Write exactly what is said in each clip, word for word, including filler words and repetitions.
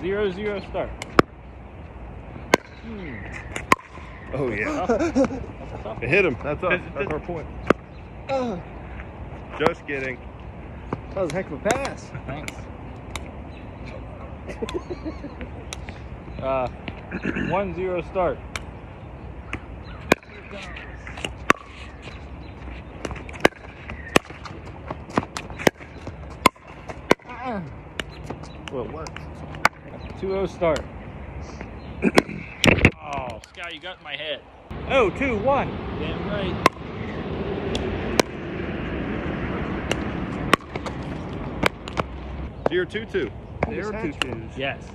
Zero zero start. Hmm. Oh yeah. That's tough. It hit him. That's us. That's our point. Uh, Just kidding. That was a heck of a pass. Thanks. uh, one zero start. Well, it worked. two oh start. Oh, Sky, you got my head. Oh, two, one. Damn right. Zero, two, two. Zero, two, two. Yes.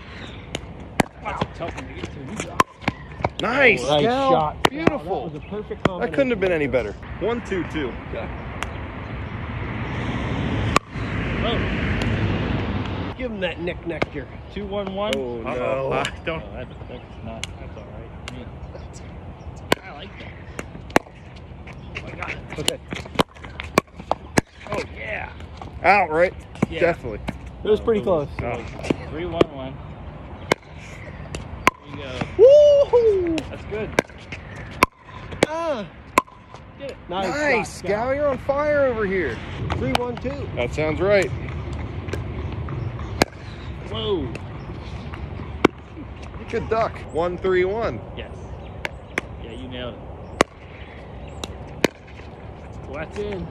Wow. That's a tough one to get to. Nice. Oh, nice Cal. Shot. Beautiful. Wow, that was a perfect combination. That couldn't have been any better. One, two, two. Okay. Oh. Give him that nick next year. Two, one, one. Oh, uh-oh. No. I don't. No, that's, that's not. That's all right. Yeah. That's, that's, I like that. Oh, I got it. Okay. Oh, yeah. Out, right? Yeah. Definitely. It was pretty oh, it was, close. Oh. Three, one, one. There you go. Woo-hoo! That's good. Ah. Get it. Nice, nice shot, Scow. You're on fire over here. Three, one, two. That sounds right. Whoa. Good duck. One, three, one. Yes. Yeah, you nailed it. Well, that's in.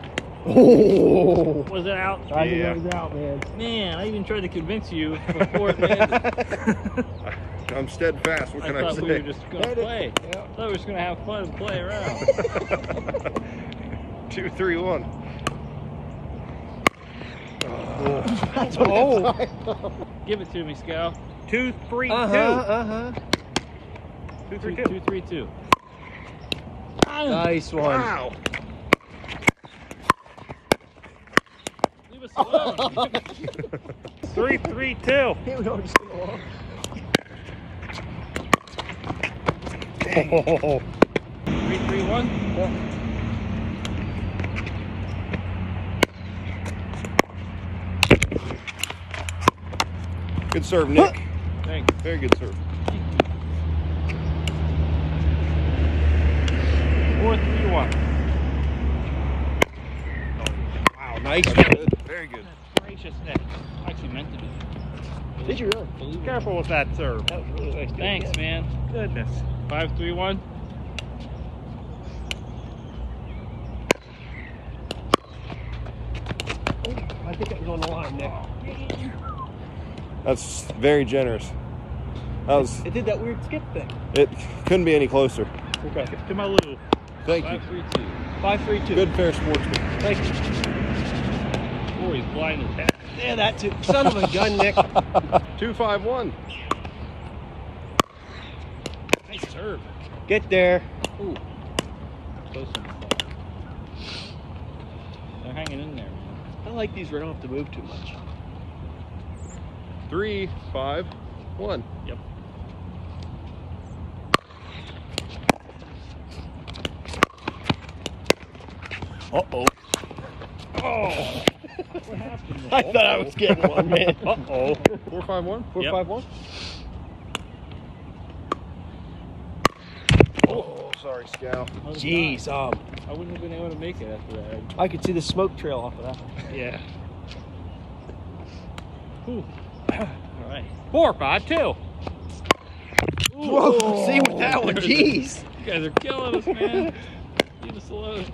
Oh. Was it out? I yeah. It was out, man. Man, I even tried to convince you before it ended. I'm steadfast. What can I, I say? I thought we were just going to play. Yep. I thought we were just going to have fun and play around. Two, three, one. Oh. That's what oh. Give it to me, Scow. Two, three, uh-huh, two. Uh-huh. Two, three, two. Two, three, two. Nice one. Wow. three, three, two. Oh. Three, three, one. Yeah. Good serve, Nick. Huh. Thanks. Very good serve. Four, three, one. Oh, wow, nice. Good. Very good. Gracious, Nick. I actually meant to do that. Did you really? Careful with that serve. That was really nice. Thanks, good. Man. Goodness. Five, three, one. Oh, I think that was on the line, Nick. That's very generous. That was. It, it did that weird skip thing. It couldn't be any closer. Okay. To my Lou. Thank Five, you. Three, two. Five, three, two. Good fair sportsman. Thank you. Boy, he's blind as that. Yeah, that too. Son of a gun, Nick. Two, five, one. Serve. Get there. Ooh. Close enough. They're hanging in there. I like these where I don't have to move too much. Three, five, one. Yep. Uh oh. Oh. What happened? I thought I was getting one, man. Uh oh. Four, five, one. Four, yep. five, one. Sorry, Scow. Jeez, um, I wouldn't have been able to make it after that. I could see the smoke trail off of that one. Yeah. Ooh. All right. Four, five, two. Whoa! See with that one, jeez. You guys are killing us, man. Leave us alone.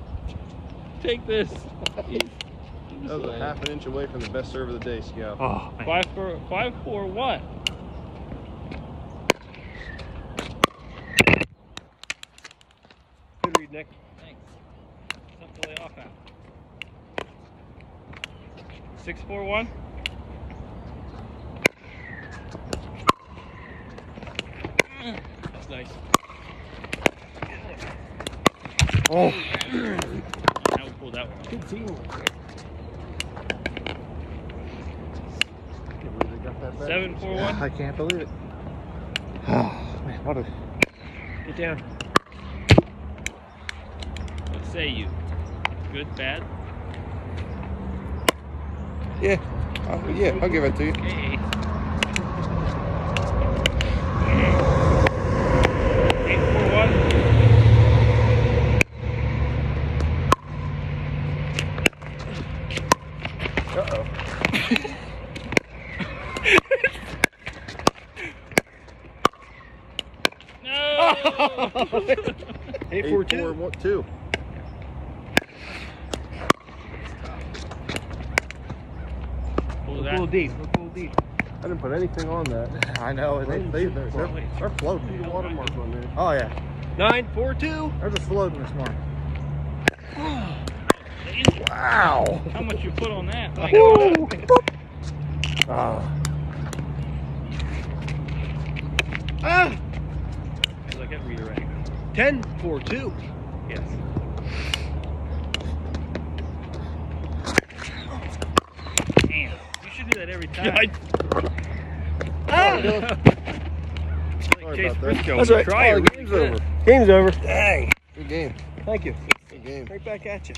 Take this. That was a half an inch away from the best serve of the day, Scow. Oh, five, four, five, four, one. Nick. Thanks. Something to lay off now. Six, four, one. That's nice. Oh. Now we pull that one out. Good team. Seven, four, one. I can't believe it. Oh, man, what a... Get down. Say you. Good, bad? Yeah. Oh, yeah, I'll give it to you. Okay. eight four two. Look a little deep. Look a little deep. I didn't put anything on that. I know. They, they, they're, they're, they're floating. There's a watermark on there. Oh, yeah. nine four two. There's a floating mark. Wow. How much you put on that? Like, oh. Ah. Look at redirect. ten four two. Yes. Damn. You should do that every time. Yeah, I... Ah! Like Chase Briscoe. That's right. Try oh, game's over. Game's over. Dang. Good game. Thank you. Good game. Right back at you.